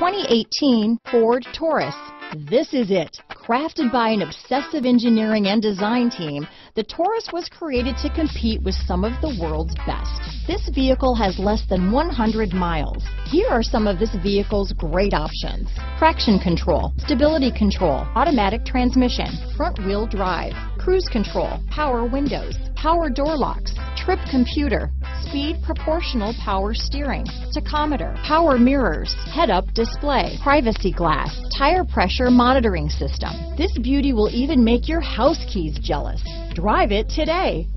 2018 Ford Taurus. This is it. Crafted by an obsessive engineering and design team, the Taurus was created to compete with some of the world's best. This vehicle has less than 100 miles. Here are some of this vehicle's great options: traction control, stability control, automatic transmission, front-wheel drive, cruise control, power windows, power door locks, trip computer, speed proportional power steering, tachometer, power mirrors, head-up display, privacy glass, tire pressure monitoring system. This beauty will even make your house keys jealous. Drive it today.